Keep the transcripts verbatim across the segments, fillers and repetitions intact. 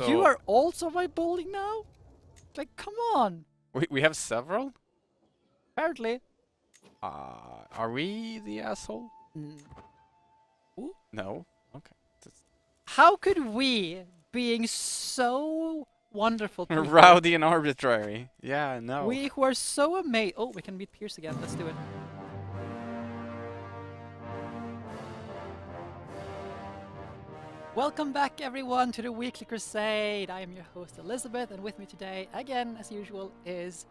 So you are also my bully now? Like, come on. We we have several? Apparently. Uh, are we the asshole? Mm. No? Okay. Just how could we, being so wonderful people, rowdy and arbitrary. Yeah, no. We who are so amazing. Oh, we can beat Pierce again. Let's do it. Welcome back, everyone, to the Weekly Crusade. I am your host, Elisabeth, and with me today, again, as usual, is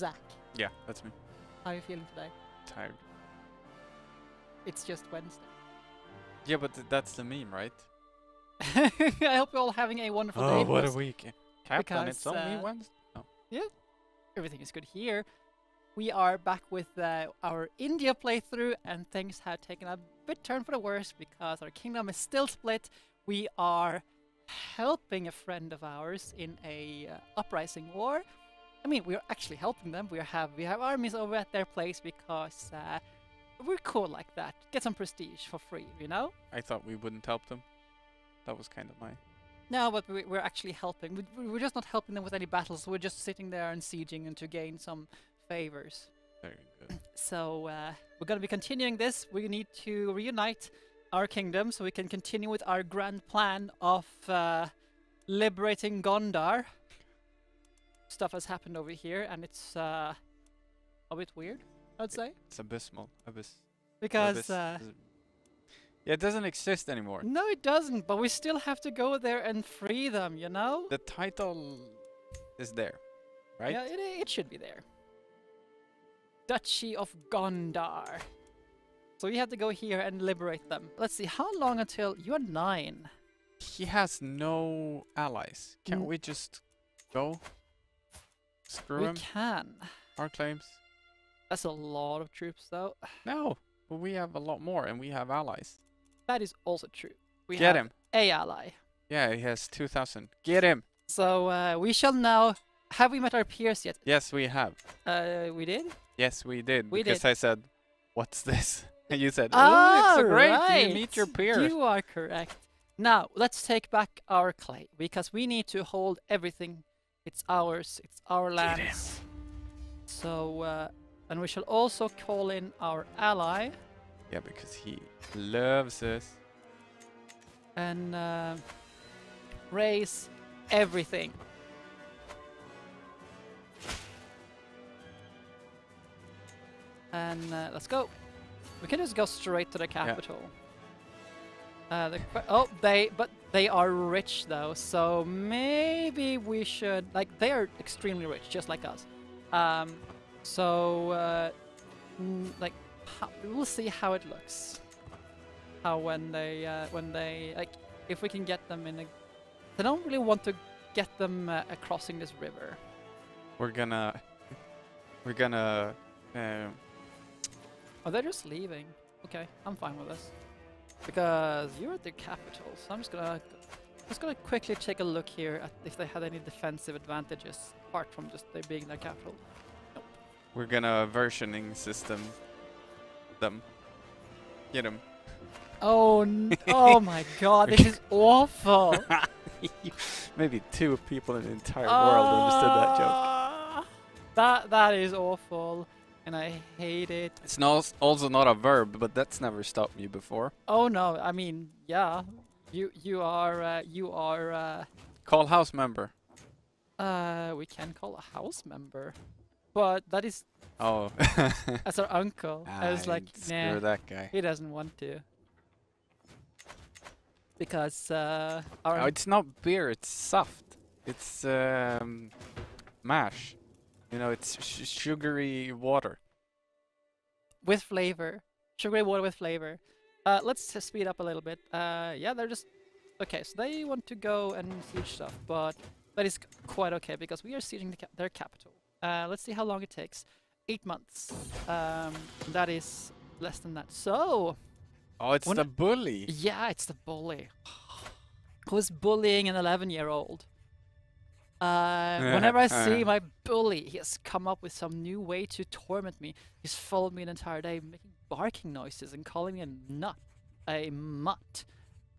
Zack. Yeah, that's me. How are you feeling today? Tired. It's just Wednesday. Yeah, but th that's the meme, right? I hope you're all having a wonderful oh, day. Oh, what a week. Captain, it's only uh, Wednesday. Oh. Yeah, everything is good here. We are back with uh, our India playthrough, and things have taken a bit turn for the worse because our kingdom is still split. We are helping a friend of ours in a uh, uprising war. I mean, we are actually helping them. We have we have armies over at their place because uh, we're cool like that. Get some prestige for free, you know. I thought we wouldn't help them. That was kind of my. No, but we, we're actually helping. We, we're just not helping them with any battles. We're just sitting there and sieging and to gain some favors. Very good. So uh, we're going to be continuing this. We need to reunite our kingdom so we can continue with our grand plan of uh, liberating Gondar. Stuff has happened over here, and it's uh, a bit weird, I'd say. It's abysmal. Abyss. Because Abyss. Uh, yeah, it doesn't exist anymore. No, it doesn't, but we still have to go there and free them, you know? The title is there, right? Yeah, it, it should be there. Duchy of Gondar. So we have to go here and liberate them. Let's see, how long until you're nine? He has no allies. Can't mm. we just go? Screw we him. We can. Our claims. That's a lot of troops, though. No, but we have a lot more, and we have allies. That is also true. We Get have him. A ally. Yeah, he has two thousand. Get him. So uh, we shall now. Have we met our peers yet? Yes, we have. Uh, we did. Yes, we did. We because did. I said, "What's this?" And you said, "Oh, it's so great! Right. You meet your peers." You are correct. Now let's take back our clay because we need to hold everything. It's ours. It's our lands. So, uh, and we shall also call in our ally. Yeah, because he loves us. And uh, raise everything. And uh, let's go. We can just go straight to the capital. Yeah. Uh, the qu oh, they but they are rich though, so maybe we should like they are extremely rich, just like us. Um, so uh, mm, like how, we'll see how it looks. How when they uh, when they like if we can get them in a. They don't really want to get them uh, crossing this river. We're gonna. We're gonna. Um. Oh, they're just leaving. Okay, I'm fine with this. Because you're at the capital, so I'm just gonna just gonna quickly take a look here at if they had any defensive advantages apart from just they being their capital. Nope. We're gonna versioning system them. Get them. Oh, n oh my God! This is awful. Maybe two people in the entire uh, world understood that joke. That that is awful. And I hate it. It's not also not a verb, but that's never stopped me before. Oh no! I mean, yeah, you you are uh, you are. Uh, call house member. Uh, we can call a house member, but that is. Oh. That's our uncle. Ah, I was like, nah. Screw that guy. He doesn't want to. Because uh, our. Oh, it's not beer. It's soft. It's um, mash. You know, it's sh sugary water. With flavor. Sugary water with flavor. Uh, let's uh, speed up a little bit. Uh, yeah, they're just... Okay, so they want to go and siege stuff, but that is quite okay, because we are sieging the cap their capital. Uh, let's see how long it takes. Eight months. Um, that is less than that. So... Oh, it's the bully. Yeah, it's the bully. Who's bullying an eleven-year-old? Uh, whenever I see my bully, he has come up with some new way to torment me. He's followed me an entire day, making barking noises and calling me a nut, a mutt.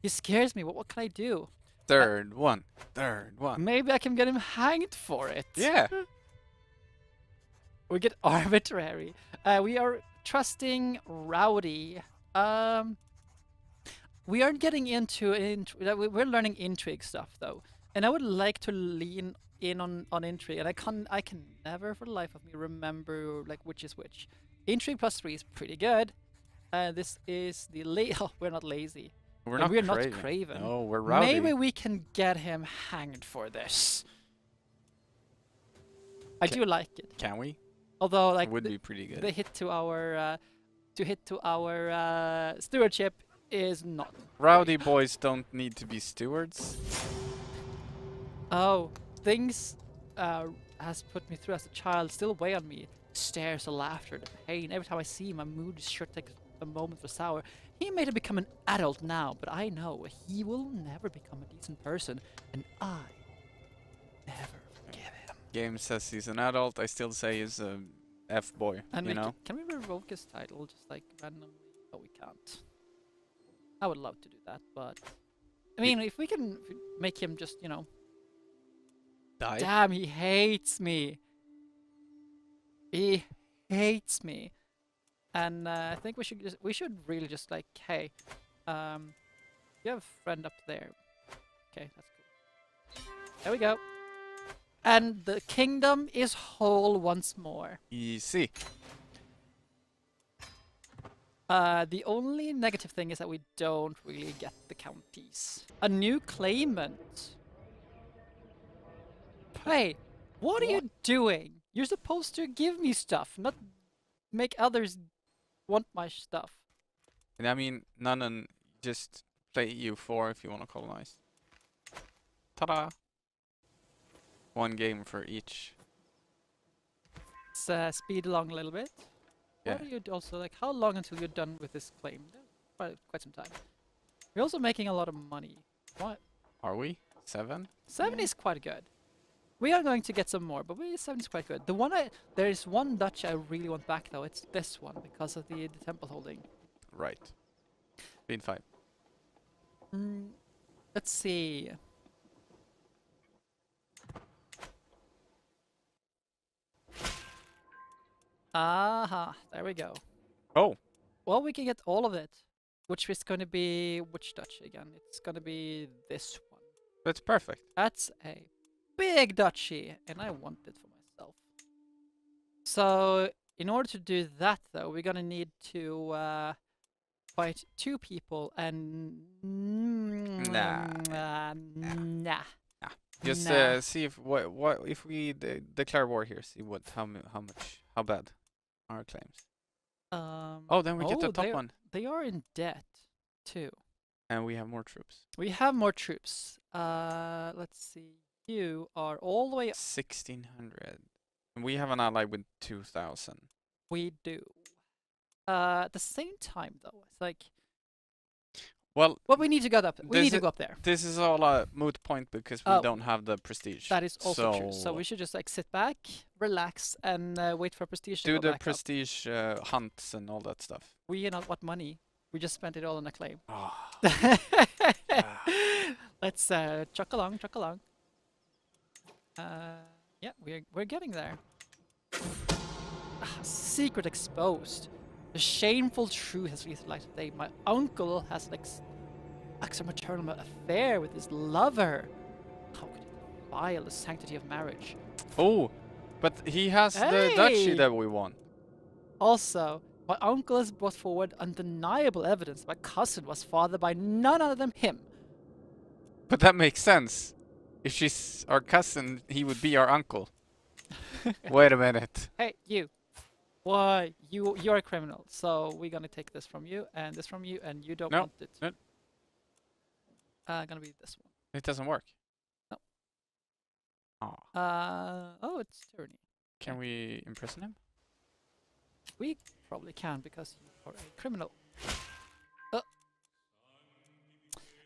He scares me. What, what can I do? Third one. Third one. Maybe I can get him hanged for it. Yeah. We get arbitrary. Uh, we are trusting Rowdy. Um, we aren't getting into int we're learning intrigue stuff though, and I would like to lean in on on intrigue. And I can I can never for the life of me remember like which is which. Intrigue plus three is pretty good. Uh, this is the la- oh, we're not lazy. We're not, we're not craven. No, we're Rowdy. Maybe we can get him hanged for this. I can, do like it. Can we? Although, like, would be pretty good. The hit to our, uh, to hit to our uh, stewardship is not. Rowdy great. Boys don't need to be stewards. Oh, things uh, has put me through as a child still weigh on me. Stares of laughter, the pain. Every time I see him, my mood sure takes a moment for sour. He may have become an adult now, but I know he will never become a decent person, and I never forgive him. Game says he's an adult. I still say he's a f boy. And you know. Can we revoke his title just like randomly? No, we can't. I would love to do that, but I mean, it if we can make him just, you know, die. Damn, he hates me. He hates me. And uh, I think we should just, we should really just like, hey, um, you have a friend up there. Okay, that's cool. There we go. And the kingdom is whole once more. Easy. Uh, the only negative thing is that we don't really get the counties. A new claimant. Hey, what, what? are you doing? You're supposed to give me stuff, not make others want my stuff. And I mean, none and just play E U four if you want to colonize. Ta-da! One game for each. Let's uh, speed along a little bit. Yeah. What are you also like? How long until you're done with this claim? Quite, quite some time. We're also making a lot of money. What? Are we? Seven? Seven yeah. is quite good. We are going to get some more, but we seven is quite good. The one I there is one duchy I really want back though. It's this one because of the, the temple holding. Right. Been fine. Mm, let's see. Aha! There we go. Oh. Well, we can get all of it, which is going to be which duchy again? It's going to be this one. That's perfect. That's a big duchy, and I want it for myself. So, in order to do that, though, we're gonna need to uh, fight two people, and nah, nah, nah. nah. nah. Just nah. Uh, see if what what if we de declare war here. See what how how much how bad our claims. Um. Oh, then we oh, get the top one. They are in debt too. And we have more troops. We have more troops. Uh, let's see. You are all the way up. sixteen hundred. And we have an ally with two thousand. We do. Uh, at the same time, though, it's like... Well... Well, we need to go up there. We need to go up there. This is all a moot point because we oh. don't have the prestige. That is also so true. So we should just, like, sit back, relax, and uh, wait for prestige to do the prestige uh, hunts and all that stuff. We you know what money. We just spent it all on a claim. Oh. yeah. Let's uh, chuck along, chuck along. Uh, yeah, we're we're getting there. Ah, secret exposed. The shameful truth has released light today. My uncle has an ex extramarital affair with his lover. How could he defile the sanctity of marriage? Oh, but he has hey. the duchy that we want. Also, my uncle has brought forward undeniable evidence my cousin was fathered by none other than him. But that makes sense. If she's our cousin, he would be our uncle. Wait a minute. Hey, you. Why? You, you're a criminal. So we're going to take this from you and this from you and you don't no. want it. No. Uh, going to be this one. It doesn't work. No. Oh. Uh, oh, it's tyranny. Can we imprison him? We probably can because you are a criminal.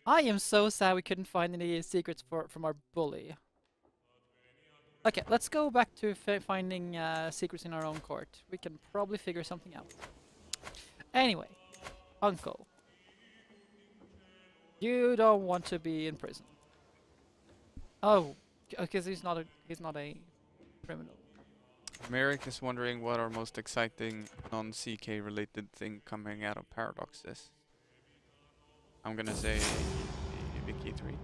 I am so sad we couldn't find any secrets for from our bully. Okay, let's go back to fi finding uh, secrets in our own court. We can probably figure something out. Anyway, uncle. You don't want to be in prison. Oh, because he's not a he's not a criminal. Merrick is wondering what our most exciting non-C K related thing coming out of Paradox is. I'm gonna say Vicky three.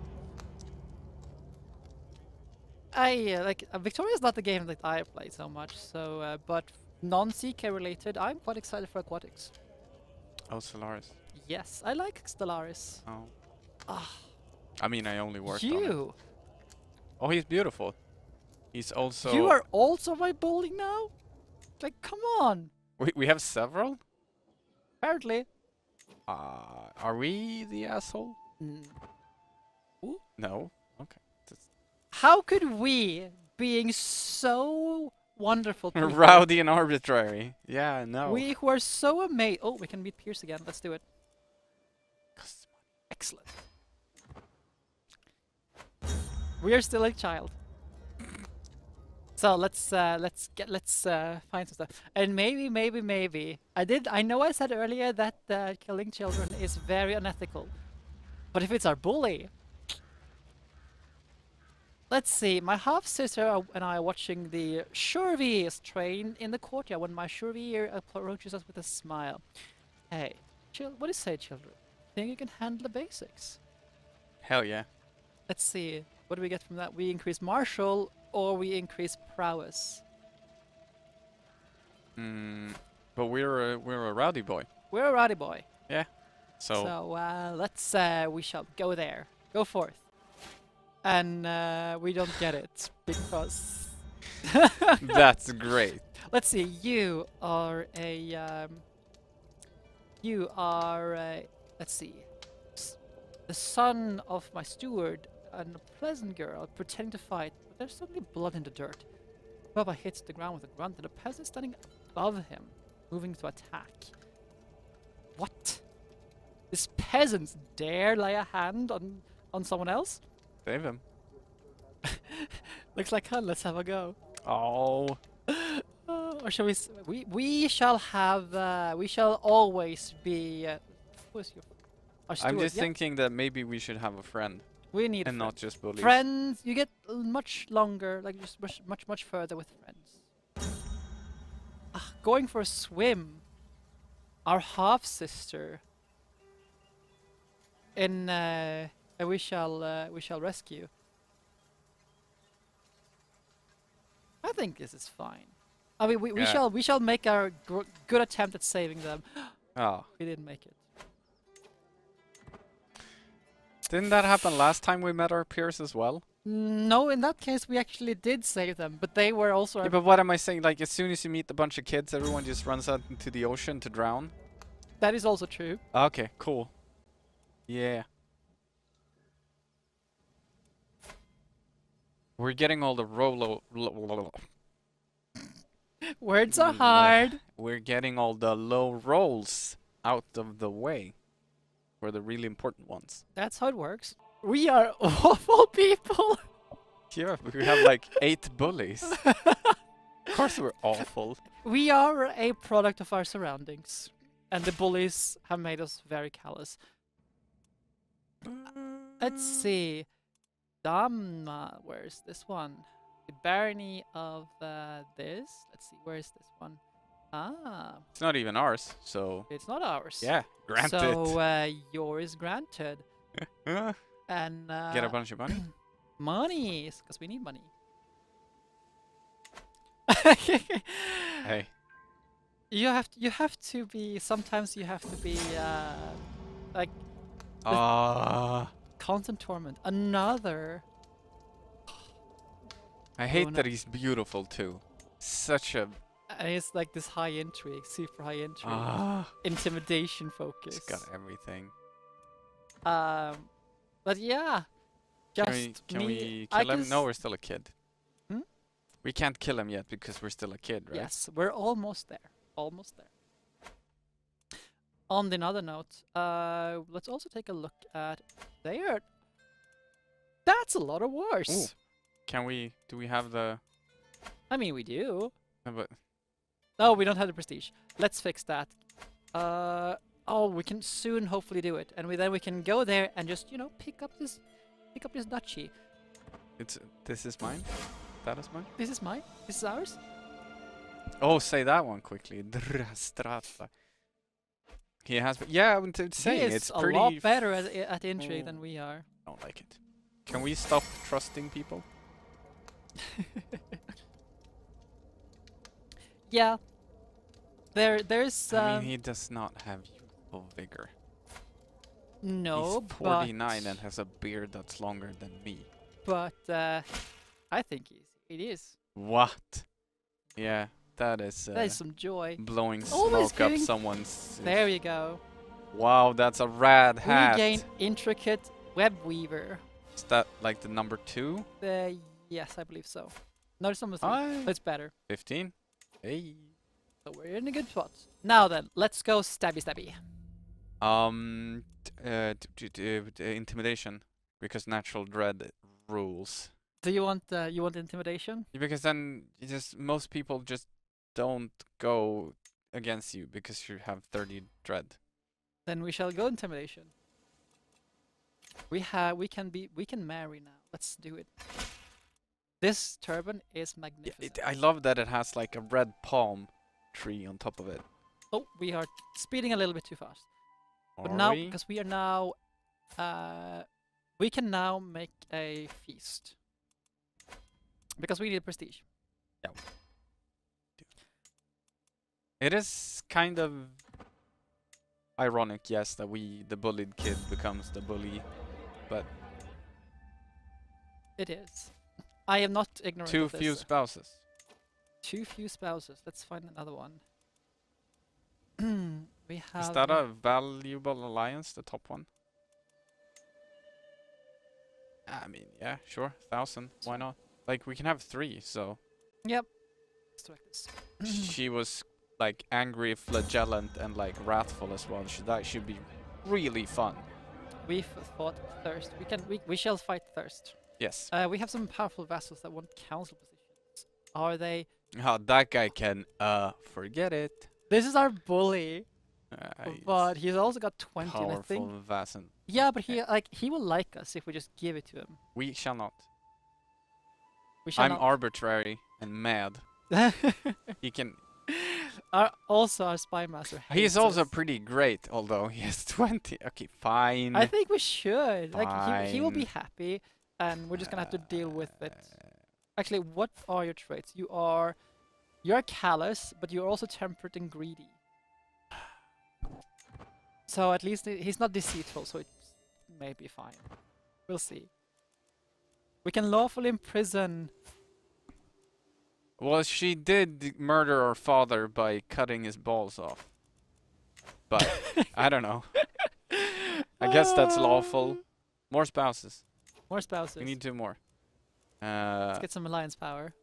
I uh, like uh, Victoria's not the game that I play so much. So, uh, but non-C K related, I'm quite excited for aquatics. Oh, Stellaris. Yes, I like Stellaris. Oh. Ah. I mean, I only worked you. on You. Oh, he's beautiful. He's also. You are also my bowling now. Like, come on. We we have several. Apparently. Uh, are we the asshole? Mm. Ooh. No. Okay. That's How could we, being so wonderful, people, rowdy and arbitrary? Yeah, no. We who are so amazed. Oh, we can meet Pierce again. Let's do it. Excellent. We are still a child. So let's uh, let's get let's uh, find some stuff. And maybe, maybe, maybe. I did. I know I said earlier that uh, killing children is very unethical. But if it's our bully, let's see. My half sister and I are watching the Shurveys train in the courtyard when my Shurveyer approaches us with a smile. Hey, chill. What do you say, children? Think you can handle the basics? Hell yeah. Let's see. What do we get from that? We increase martial. Or we increase prowess. Hmm. But we're a, we're a rowdy boy. We're a rowdy boy. Yeah. So. So uh, let's. Uh, we shall go there. Go forth. And uh, we don't get it because. That's great. Let's see. You are a. Um, you are. A, let's see. S the son of my steward, and a pleasant girl pretending to fight. There's suddenly blood in the dirt. Baba hits the ground with a grunt and a peasant standing above him, moving to attack. What? This peasant dare lay a hand on, on someone else? Save him. Looks like her, let's have a go. Oh. uh, or shall we, s we... We shall have... Uh, we shall always be... Uh, who's your... Our steward, I'm just yeah. thinking that maybe we should have a friend. We need and not just bullies. Friends, you get much longer, like just much, much, much further with friends. Uh, going for a swim, our half sister. In uh, we shall, uh, we shall rescue. I think this is fine. I mean, we, we yeah. shall, we shall make our gr good attempt at saving them. Oh, we didn't make it. Didn't that happen last time we met our peers as well? No, in that case we actually did save them, but they were also... Yeah, but what am I saying? Like, as soon as you meet a bunch of kids, everyone just runs out into the ocean to drown? That is also true. Okay, cool. Yeah. We're getting all the Rolo... Words are hard. We're getting all the low rolls out of the way. Were the really important ones. That's how it works. We are awful people! Yeah, we have like eight bullies. Of course we're awful. We are a product of our surroundings. And the bullies have made us very callous. Uh, let's see. Damna, where's this one? The barony of uh, this? Let's see, where's this one? Ah. It's not even ours, so... It's not ours. Yeah, granted. So, uh, yours granted. and, uh... Get a bunch of money? Money! Because we need money. Hey. You have to, you have to be... Sometimes you have to be, uh... Like... Uh, constant torment. Another... I hate oh, no. that he's beautiful, too. Such a... And it's like this high intrigue, super high intrigue, ah. intimidation focus. It's got everything. Um, but yeah, just can we, can me. we kill I him? No, we're still a kid. Hmm? We can't kill him yet because we're still a kid, right? Yes, we're almost there, almost there. On another note, uh, let's also take a look at there. That's a lot of wars. Ooh. Can we? Do we have the? I mean, we do. No, but. No, we don't have the prestige. Let's fix that. Uh, oh, we can soon hopefully do it, and we, then we can go there and just you know pick up this, pick up this duchy. It's this is mine. That is mine. This is mine. This is ours. Oh, say that one quickly. Strata. He has. Been, yeah, I'm saying it's pretty. He is a lot better at, at intrigue oh. than we are. I don't like it. Can we stop trusting people? Yeah. There, there's. Um, I mean, he does not have youthful vigor. No, he's forty-nine but and has a beard that's longer than me. But uh, I think he's, it is. What? Yeah, that is. Uh, that is some joy. Blowing Always smoke up someone's. There you go. Wow, that's a rad hat. We gain intricate web weaver. Is that like the number two? Uh, yes, I believe so. No, it's almost. It's better. Fifteen. Hey. So we're in a good spot. Now then, let's go stabby stabby. Um, uh, intimidation, because natural dread rules. Do you want uh, you want intimidation? Because then, you just most people just don't go against you because you have thirty dread. Then we shall go intimidation. We have we can be we can marry now. Let's do it. This turban is magnificent. Yeah, it, I love that it has like a red palm tree on top of it. Oh, we are speeding a little bit too fast. But now, because we are now, uh, we can now make a feast. Because we need prestige. Yeah. It is kind of ironic, yes, that we, the bullied kid, becomes the bully, but it is. I am not ignorant of this. Too few spouses. Too few spouses. Let's find another one. We have Is that a valuable alliance, the top one? I mean, yeah, sure. Thousand. Why not? Like, we can have three, so. Yep. Let's try this. She was, like, angry, flagellant, and, like, wrathful as well. She, that should be really fun. We've fought thirst. We can. We, we shall fight thirst. Yes. Uh, we have some powerful vassals that want council positions. Are they? Oh, that guy can. Uh, forget it. This is our bully. Uh, but he's also got twenty. Powerful I think. Vassal. Yeah, but he like he will like us if we just give it to him. We shall not. We shall. I'm not. Arbitrary and mad. He can. Our, also, our spy master. He's also us. Pretty great, although he has twenty. Okay, fine. I think we should. Fine. Like he, he will be happy. And we're just gonna have to deal with it. Actually, what are your traits? You are, you're callous, but you're also temperate and greedy. So at least he's not deceitful, so it may be fine. We'll see. We can lawfully imprison. Well, she did murder her father by cutting his balls off. But I don't know. I guess that's lawful. More spouses. More spouses. We need two more. Uh, Let's get some alliance power.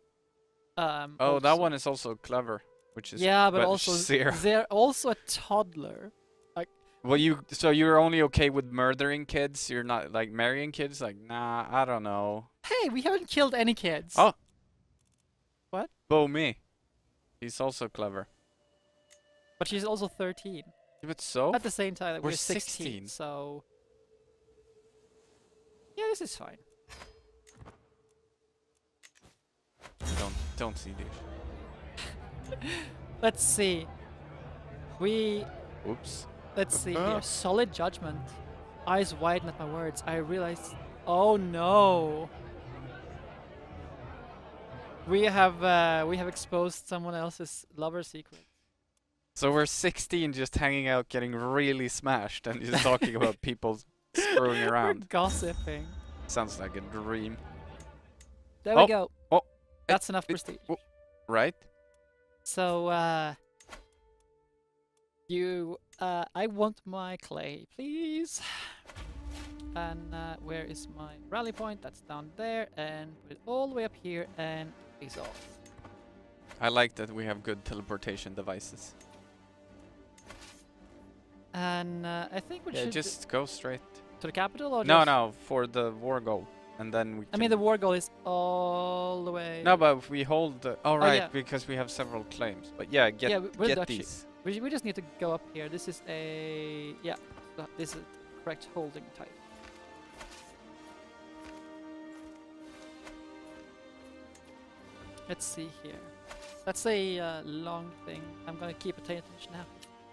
Um, oh, that one is also clever, which is yeah, but, but also zero. They're also a toddler. Like, well, you so you're only okay with murdering kids. You're not like marrying kids. Like, nah, I don't know. Hey, we haven't killed any kids. Oh, what? Bo me. He's also clever. But she's also thirteen. But so at the same time, like, we're, we're sixteen. sixteen so. Yeah, this is fine. Don't don't see this. Let's see. We. Oops. Let's see here. Solid judgment. Eyes widen at my words. I realized. Oh no. We have uh, we have exposed someone else's lover secret. So we're sixteen, just hanging out, getting really smashed, and just talking about people's. Screwing around. We're gossiping. Sounds like a dream. There oh. we go. Oh, that's it, enough it, prestige. Oh. Right. So, uh, you, uh, I want my clay, please. And uh, where is my rally point? That's down there, and put it all the way up here, and it's off. I like that we have good teleportation devices. And uh, I think we yeah, should just go straight. To the capital or no, no, for the war goal, and then we. I mean, the war goal is all the way. No, but if we hold. All oh, right, yeah. Because we have several claims. But yeah, get yeah, we're get Dutchy. These. We, we just need to go up here. This is a yeah. This is a correct holding type. Let's see here. That's a uh, long thing. I'm gonna keep paying attention now.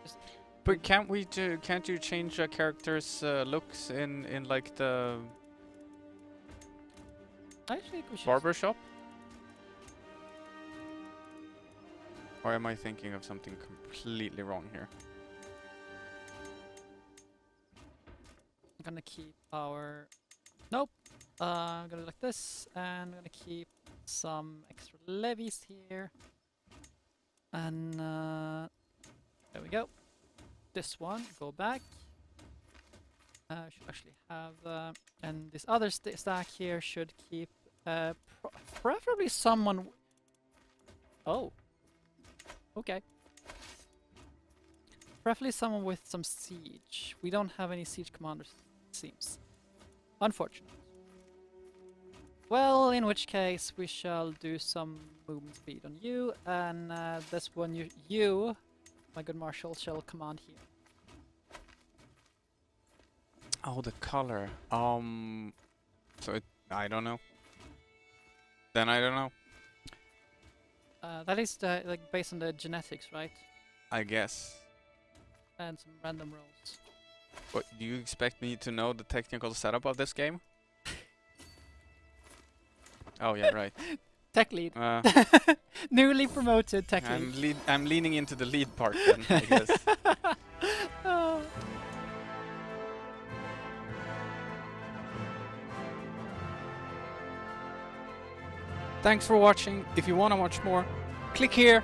Just but can't we do? Can't you change a character's uh, looks in in like the I think we should barber shop? Or am I thinking of something completely wrong here? I'm gonna keep our. Nope. Uh, I'm gonna do like this, and I'm gonna keep some extra levies here. And uh, there we go. This one, go back. I uh, should actually have, uh, and this other st stack here should keep, uh, pr preferably someone. W oh. Okay. Preferably someone with some siege. We don't have any siege commanders, it seems. Unfortunate. Well, in which case we shall do some movement speed on you, and uh, this one you, you, my good marshal, shall command here. Oh, the color. Um, so it, I don't know. Then I don't know. Uh, that is the, like based on the genetics, right? I guess. And some random rolls. What, do you expect me to know the technical setup of this game? Oh yeah, right. Tech lead. Uh, Newly promoted tech I'm lead. lead. I'm leaning into the lead part then, I guess. Oh. Thanks for watching. If you want to watch more, click here.